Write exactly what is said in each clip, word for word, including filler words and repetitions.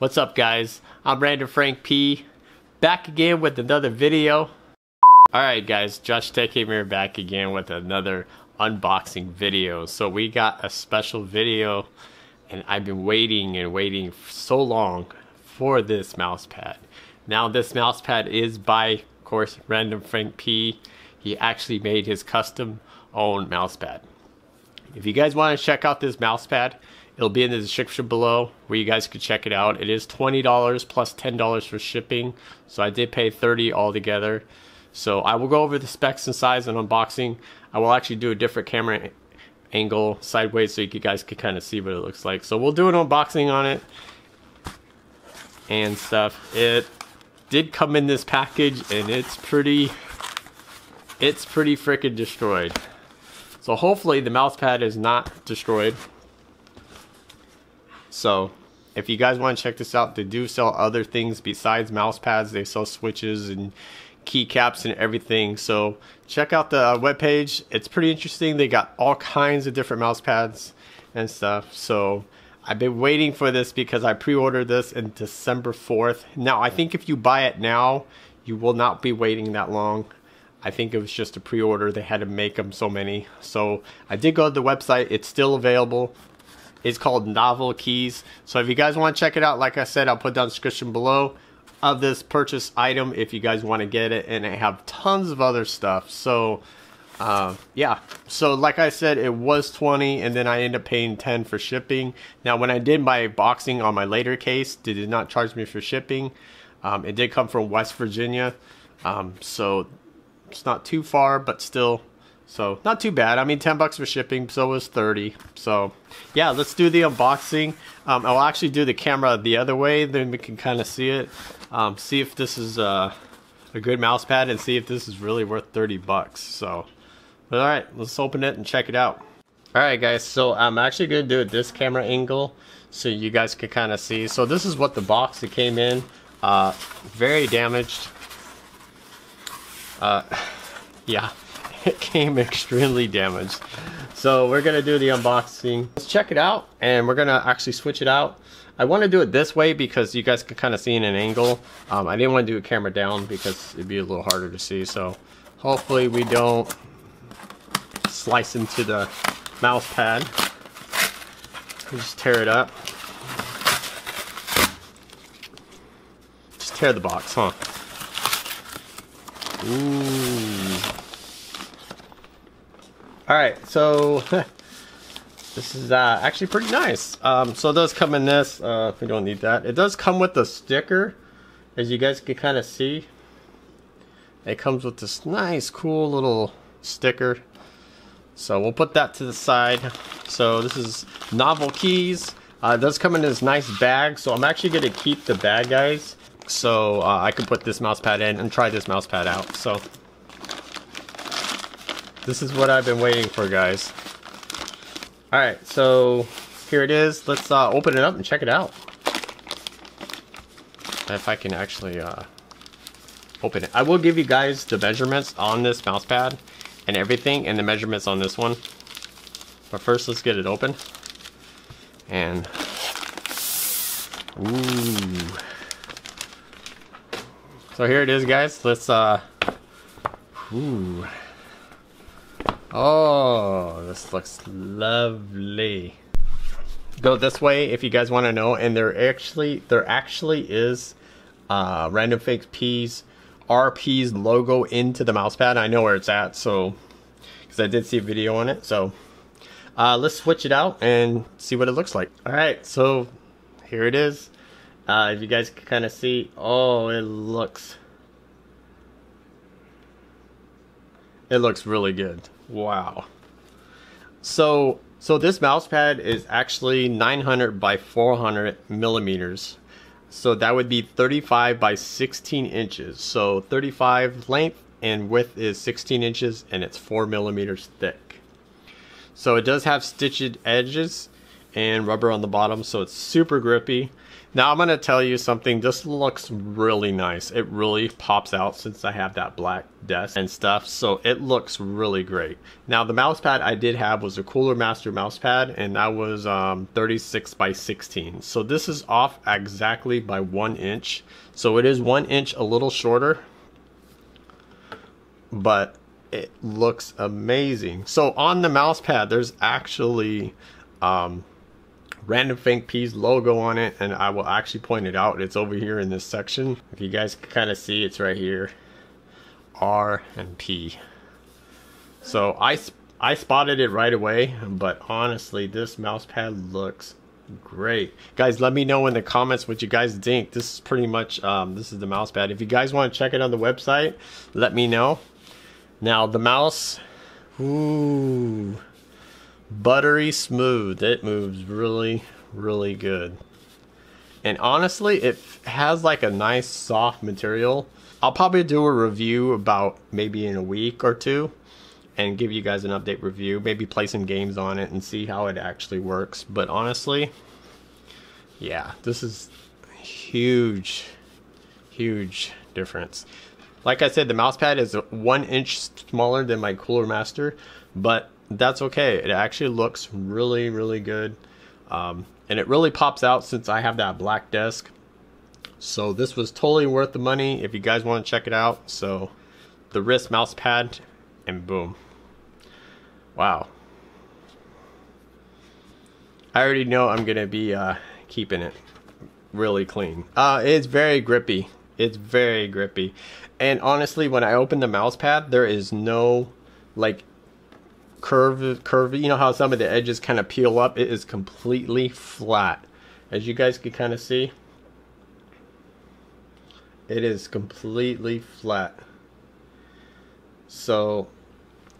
What's up, guys? I'm randomfrankp, back again with another video. Alright guys, Josh Tech here, back again with another unboxing video. So we got a special video, and I've been waiting and waiting so long for this mouse pad. Now this mouse pad is by, of course, randomfrankp. He actually made his custom own mouse pad. If you guys want to check out this mouse pad, it'll be in the description below where you guys could check it out. It is twenty dollars plus ten dollars for shipping, so I did pay thirty dollars altogether. So I will go over the specs and size and unboxing. I will actually do a different camera angle sideways so you guys can kind of see what it looks like. So we'll do an unboxing on it and stuff. It did come in this package, and it's pretty, it's pretty freaking destroyed. So hopefully the mouse pad is not destroyed. So if you guys want to check this out, they do sell other things besides mouse pads. They sell switches and keycaps and everything. So check out the webpage. It's pretty interesting. They got all kinds of different mouse pads and stuff. So I've been waiting for this because I pre-ordered this in December fourth. Now I think if you buy it now, you will not be waiting that long. I think it was just a pre-order. They had to make them so many. So I did go to the website. It's still available. It's called Novel Keys. So if you guys want to check it out, like I said, I'll put down the description below of this purchase item if you guys want to get it. And I have tons of other stuff. So uh, yeah. So like I said, it was twenty dollars, and then I ended up paying ten dollars for shipping. Now when I did my boxing on my later case, they did not charge me for shipping. Um, it did come from West Virginia. Um, so it's not too far, but still, so not too bad. I mean, ten bucks for shipping, so it was thirty. So yeah, let's do the unboxing. um, I'll actually do the camera the other way, then we can kind of see it, um, see if this is uh, a good mouse pad and see if this is really worth thirty bucks. So but all right, let's open it and check it out. All right guys, so I'm actually gonna do it this camera angle so you guys can kind of see. So this is what the box that came in. Uh, very damaged. Uh, yeah, it came extremely damaged. So we're gonna do the unboxing. Let's check it out, and we're gonna actually switch it out. I want to do it this way because you guys can kind of see in an angle. Um, I didn't want to do a camera down because it'd be a little harder to see. So hopefully we don't slice into the mouse pad. We just tear it up. Just tear the box, huh? Ooh. All right, so this is uh, actually pretty nice. Um, so it does come in this, uh, we don't need that. It does come with a sticker, as you guys can kind of see. It comes with this nice, cool little sticker. So we'll put that to the side. So this is Novel Keys. Uh, it does come in this nice bag, so I'm actually gonna keep the bag, guys. So uh, I can put this mouse pad in and try this mouse pad out. So this is what I've been waiting for, guys. All right, so here it is. Let's uh, open it up and check it out. If I can actually uh, open it. I will give you guys the measurements on this mouse pad and everything, and the measurements on this one. But first, let's get it open. And ooh. So here it is, guys. Let's uh ooh. Oh, this looks lovely. Go this way if you guys want to know. And there actually there actually is uh randomfrankp's R P's logo into the mouse pad. I know where it's at, so because I did see a video on it. So uh let's switch it out and see what it looks like. Alright, so here it is. Uh, if you guys can kind of see, oh, it looks, it looks really good. Wow. So, so this mouse pad is actually nine hundred by four hundred millimeters. So that would be thirty-five by sixteen inches. So thirty-five length and width is sixteen inches, and it's four millimeters thick. So it does have stitched edges and rubber on the bottom, so it's super grippy. Now I'm going to tell you something, this looks really nice. It really pops out since I have that black desk and stuff, so it looks really great. Now the mouse pad I did have was a Cooler Master mouse pad, and that was um, thirty-six by sixteen. So this is off exactly by one inch. So it is one inch a little shorter, but it looks amazing. So on the mouse pad, there's actually um, randomfrankp's logo on it, and I will actually point it out. It's over here in this section. If you guys can kind of see, it's right here, R and P. So I I spotted it right away, but honestly, this mouse pad looks great. Guys, let me know in the comments what you guys think. This is pretty much um, this is the mouse pad. If you guys want to check it on the website, let me know. Now the mouse, ooh. Buttery smooth. It moves really, really good. And honestly, it has like a nice soft material. I'll probably do a review about maybe in a week or two and give you guys an update review. Maybe play some games on it and see how it actually works. But honestly, yeah, this is a huge, huge difference. Like I said, the mouse pad is one inch smaller than my Cooler Master, but that's okay. It actually looks really, really good. Um, and it really pops out since I have that black desk. So this was totally worth the money if you guys want to check it out. So the wrist mouse pad, and boom. Wow. I already know I'm going to be uh, keeping it really clean. Uh, it's very grippy. It's very grippy. And honestly, when I open the mouse pad, there is no like curve curve you know how some of the edges kind of peel up. It is completely flat, as you guys can kind of see. It is completely flat. So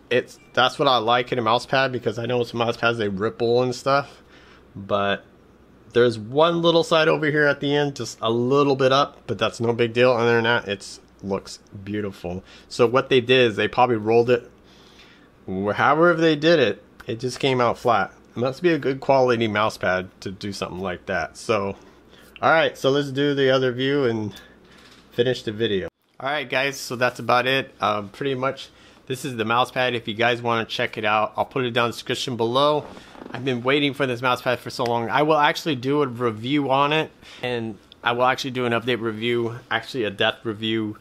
it's that's what I like in a mouse pad, because I know some mouse pads, they ripple and stuff, but there's one little side over here at the end, just a little bit up, but that's no big deal. Other than that, it's looks beautiful. So what they did is they probably rolled it. However they did it, it just came out flat. It must be a good quality mouse pad to do something like that. So, alright, so let's do the other view and finish the video. Alright guys, so that's about it. Um, pretty much, this is the mouse pad. If you guys want to check it out, I'll put it down in the description below. I've been waiting for this mouse pad for so long. I will actually do a review on it, and I will actually do an update review, actually a depth review.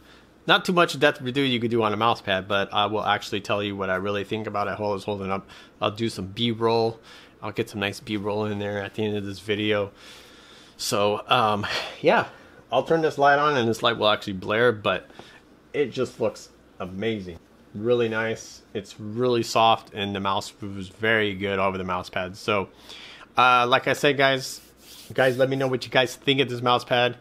Not too much depth review you could do on a mouse pad, but I will actually tell you what I really think about it. Hold it's holding up. I'll do some B-roll. I'll get some nice B-roll in there at the end of this video. So, um, yeah. I'll turn this light on, and this light will actually blare, but it just looks amazing. Really nice. It's really soft, and the mouse moves very good over the mouse pad. So, uh, like I said, guys, guys, let me know what you guys think of this mouse pad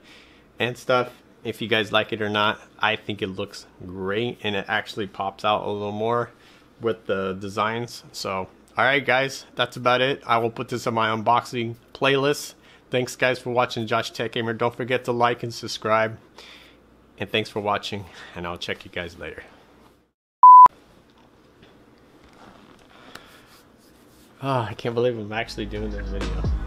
and stuff. If you guys like it or not. I think it looks great, and it actually pops out a little more with the designs. So alright guys, that's about it. I will put this on my unboxing playlist. Thanks guys for watching. Josh Tech Gamer. Don't forget to like and subscribe, and thanks for watching, and I'll check you guys later. Oh, I can't believe I'm actually doing this video.